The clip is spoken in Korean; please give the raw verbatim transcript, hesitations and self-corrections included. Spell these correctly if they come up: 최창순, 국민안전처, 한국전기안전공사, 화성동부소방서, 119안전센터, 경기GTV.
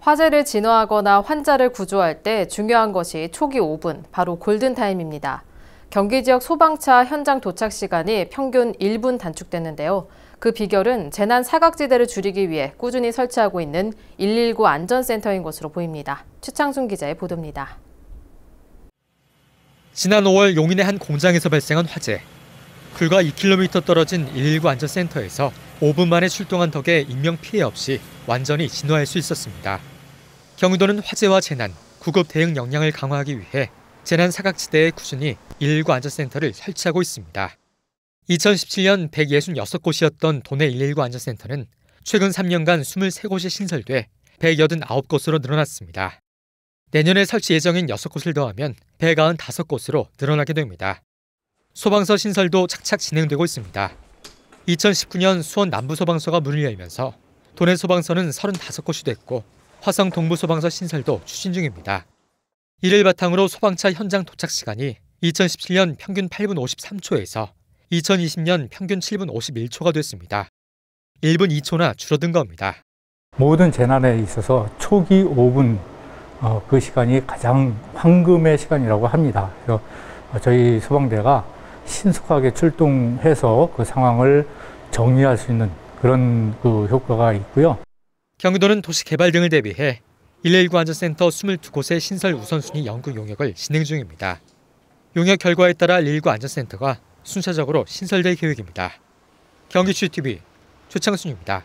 화재를 진화하거나 환자를 구조할 때 중요한 것이 초기 오 분, 바로 골든타임입니다. 경기 지역 소방차 현장 도착 시간이 평균 일 분 단축됐는데요. 그 비결은 재난 사각지대를 줄이기 위해 꾸준히 설치하고 있는 일일구 안전센터인 것으로 보입니다. 최창순 기자의 보도입니다. 지난 오월 용인의 한 공장에서 발생한 화재. 불과 이 킬로미터 떨어진 일일구 안전센터에서 오 분 만에 출동한 덕에 인명피해 없이 완전히 진화할 수 있었습니다. 경기도는 화재와 재난, 구급 대응 역량을 강화하기 위해 재난 사각지대에 꾸준히 일일구 안전센터를 설치하고 있습니다. 이천십칠 년 백육십육 곳이었던 도내 일일구 안전센터는 최근 삼 년간 이십삼 곳이 신설돼 백팔십구 곳으로 늘어났습니다. 내년에 설치 예정인 여섯 곳을 더하면 백구십오 곳으로 늘어나게 됩니다. 소방서 신설도 착착 진행되고 있습니다. 이천십구 년 수원 남부소방서가 문을 열면서 도내 소방서는 삼십오 곳이 됐고 화성 동부소방서 신설도 추진 중입니다. 이를 바탕으로 소방차 현장 도착 시간이 이천십칠 년 평균 팔 분 오십삼 초에서 이천이십 년 평균 칠 분 오십일 초가 됐습니다. 일 분 이 초나 줄어든 겁니다. 모든 재난에 있어서 초기 오 분 어, 그 시간이 가장 황금의 시간이라고 합니다. 그래서 저희 소방대가 신속하게 출동해서 그 상황을 정리할 수 있는 그런 그 효과가 있고요. 경기도는 도시개발 등을 대비해 일일구 안전센터 이십이 곳의 신설 우선순위 연구 용역을 진행 중입니다. 용역 결과에 따라 일일구 안전센터가 순차적으로 신설될 계획입니다. 경기 지티비 최창순입니다.